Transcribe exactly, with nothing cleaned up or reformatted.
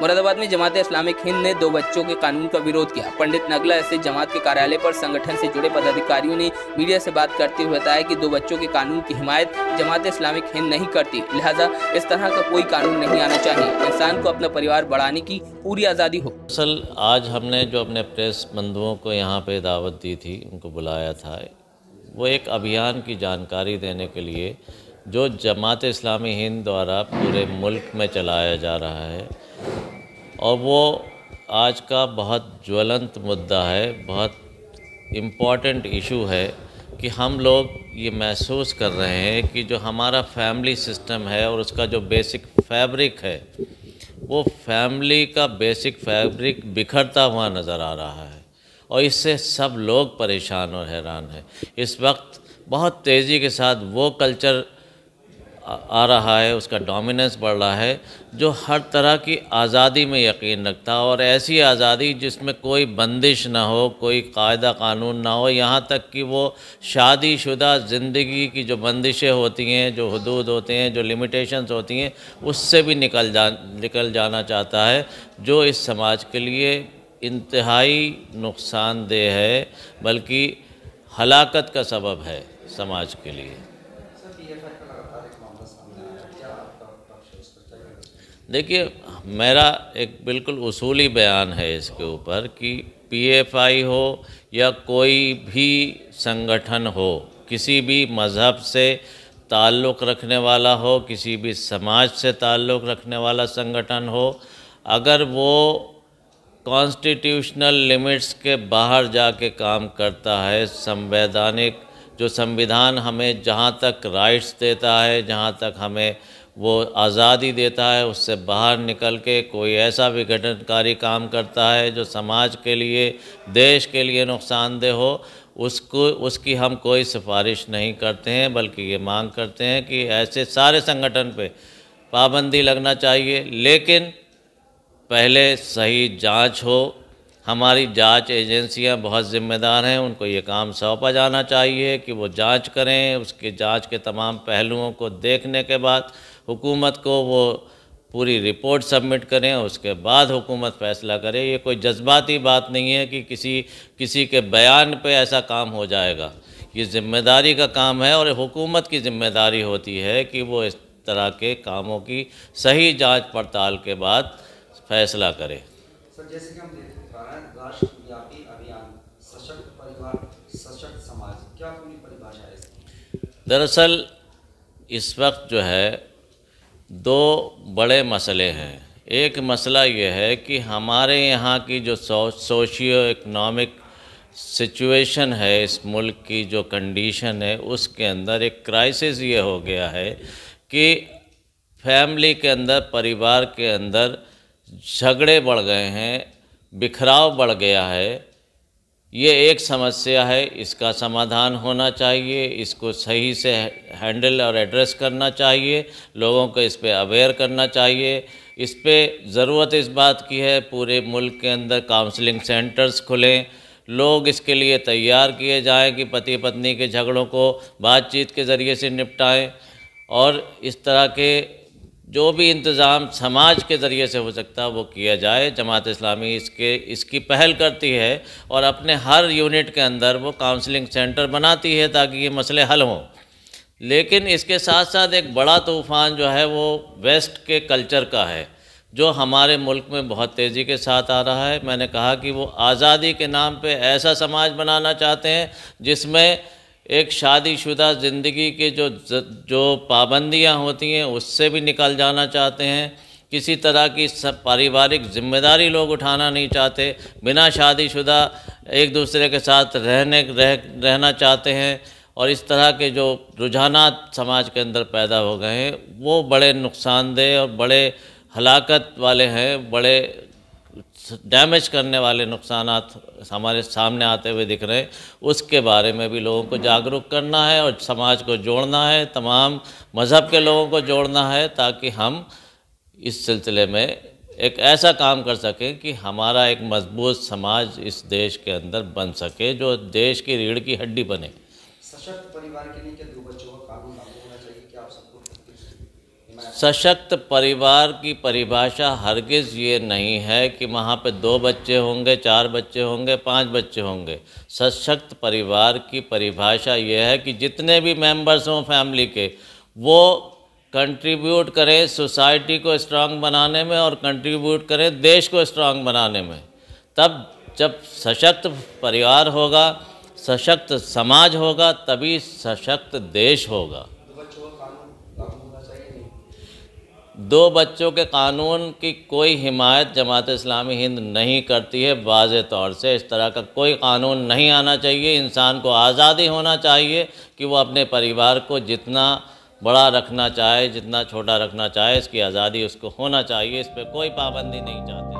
मुरादाबाद में जमात इस्लामिक हिंद ने दो बच्चों के कानून का विरोध किया। पंडित नगला स्थित जमात के कार्यालय पर संगठन से जुड़े पदाधिकारियों ने मीडिया से बात करते हुए बताया कि दो बच्चों के कानून की हिमायत जमात इस्लामिक हिंद नहीं करती, लिहाजा इस तरह का कोई कानून नहीं आना चाहिए। इंसान को अपना परिवार बढ़ाने की पूरी आज़ादी हो। असल आज हमने जो अपने प्रेस बंधुओं को यहाँ पे दावत दी थी, उनको बुलाया था, वो एक अभियान की जानकारी देने के लिए जो जमात इस्लामी हिंद द्वारा पूरे मुल्क में चलाया जा रहा है, और वो आज का बहुत ज्वलंत मुद्दा है, बहुत इम्पॉर्टेंट इशू है कि हम लोग ये महसूस कर रहे हैं कि जो हमारा फैमिली सिस्टम है और उसका जो बेसिक फैब्रिक है, वो फैमिली का बेसिक फैब्रिक बिखरता हुआ नज़र आ रहा है और इससे सब लोग परेशान और हैरान हैं। इस वक्त बहुत तेज़ी के साथ वो कल्चर आ रहा है, उसका डोमिनेंस बढ़ रहा है, जो हर तरह की आज़ादी में यकीन रखता है, और ऐसी आज़ादी जिसमें कोई बंदिश ना हो, कोई कायदा कानून ना हो। यहाँ तक कि वो शादीशुदा ज़िंदगी की जो बंदिशें होती हैं, जो हदूद होते हैं, जो लिमिटेशंस होती हैं, उससे भी निकल जा निकल जाना चाहता है, जो इस समाज के लिए इंतहाई नुकसानदेह है, बल्कि हलाकत का सबब है समाज के लिए। देखिए, मेरा एक बिल्कुल उसूली बयान है इसके ऊपर कि पीएफआई हो या कोई भी संगठन हो, किसी भी मज़हब से ताल्लुक़ रखने वाला हो, किसी भी समाज से ताल्लुक़ रखने वाला संगठन हो, अगर वो कॉन्स्टिट्यूशनल लिमिट्स के बाहर जाके काम करता है, संवैधानिक जो संविधान हमें जहाँ तक राइट्स देता है, जहाँ तक हमें वो आज़ादी देता है, उससे बाहर निकल के कोई ऐसा विघटनकारी काम करता है जो समाज के लिए, देश के लिए नुकसानदेह हो, उसको उसकी हम कोई सिफारिश नहीं करते हैं, बल्कि ये मांग करते हैं कि ऐसे सारे संगठन पे पाबंदी लगना चाहिए, लेकिन पहले सही जांच हो। हमारी जांच एजेंसियां बहुत ज़िम्मेदार हैं, उनको ये काम सौंपा जाना चाहिए कि वो जांच करें। उसके जांच के तमाम पहलुओं को देखने के बाद हुकूमत को वो पूरी रिपोर्ट सबमिट करें, उसके बाद हुकूमत फ़ैसला करे। ये कोई जज्बाती बात नहीं है कि किसी किसी के बयान पे ऐसा काम हो जाएगा। ये जिम्मेदारी का काम है और हुकूमत की जिम्मेदारी होती है कि वो इस तरह के कामों की सही जाँच पड़ताल के बाद फैसला करे। राष्ट्रव्यापी अभियान सशक्त परिवार सशक्त समाज, क्या पूरी परिभाषा है इसकी? दरअसल इस वक्त जो है दो बड़े मसले हैं। एक मसला ये है कि हमारे यहाँ की जो सोशियो इकनॉमिक सिचुएशन है, इस मुल्क की जो कंडीशन है, उसके अंदर एक क्राइसिस ये हो गया है कि फैमिली के अंदर, परिवार के अंदर झगड़े बढ़ गए हैं, बिखराव बढ़ गया है। ये एक समस्या है, इसका समाधान होना चाहिए, इसको सही से हैंडल और एड्रेस करना चाहिए, लोगों को इस पे अवेयर करना चाहिए। इस पे ज़रूरत इस बात की है पूरे मुल्क के अंदर काउंसलिंग सेंटर्स खुलें, लोग इसके लिए तैयार किए जाएं कि पति पत्नी के झगड़ों को बातचीत के ज़रिए से निपटाएं, और इस तरह के जो भी इंतज़ाम समाज के ज़रिए से हो सकता है वो किया जाए। जमात इस्लामी इसके इसकी पहल करती है और अपने हर यूनिट के अंदर वो काउंसलिंग सेंटर बनाती है ताकि ये मसले हल हों। लेकिन इसके साथ साथ एक बड़ा तूफ़ान जो है वो वेस्ट के कल्चर का है, जो हमारे मुल्क में बहुत तेज़ी के साथ आ रहा है। मैंने कहा कि वो आज़ादी के नाम पे ऐसा समाज बनाना चाहते हैं जिसमें एक शादीशुदा ज़िंदगी के जो जो पाबंदियां होती हैं उससे भी निकल जाना चाहते हैं। किसी तरह की सब पारिवारिक जिम्मेदारी लोग उठाना नहीं चाहते, बिना शादीशुदा एक दूसरे के साथ रहने रह, रहना चाहते हैं, और इस तरह के जो रुझानात समाज के अंदर पैदा हो गए हैं वो बड़े नुकसानदेह और बड़े हलाकत वाले हैं, बड़े डैमेज करने वाले नुकसानात हमारे सामने आते हुए दिख रहे हैं। उसके बारे में भी लोगों को जागरूक करना है और समाज को जोड़ना है, तमाम मज़हब के लोगों को जोड़ना है, ताकि हम इस सिलसिले में एक ऐसा काम कर सकें कि हमारा एक मजबूत समाज इस देश के अंदर बन सके, जो देश की रीढ़ की हड्डी बने। सशक्त परिवार के लिए क्या दो बच्चों का कानून लागू होना चाहिए? क्या आप सबको सशक्त परिवार की परिभाषा हरगिज़ ये नहीं है कि वहाँ पे दो बच्चे होंगे, चार बच्चे होंगे, पांच बच्चे होंगे। सशक्त परिवार की परिभाषा ये है कि जितने भी मेंबर्स हों फैमिली के, वो कंट्रीब्यूट करें सोसाइटी को स्ट्रांग बनाने में और कंट्रीब्यूट करें देश को स्ट्रांग बनाने में। तब जब सशक्त परिवार होगा, सशक्त समाज होगा, तभी सशक्त देश होगा। दो बच्चों के कानून की कोई हिमायत जमात इस्लामी हिंद नहीं करती है। वाज़े तौर से इस तरह का कोई कानून नहीं आना चाहिए। इंसान को आज़ादी होना चाहिए कि वो अपने परिवार को जितना बड़ा रखना चाहे, जितना छोटा रखना चाहे, इसकी आज़ादी उसको होना चाहिए। इस पर कोई पाबंदी नहीं चाहती।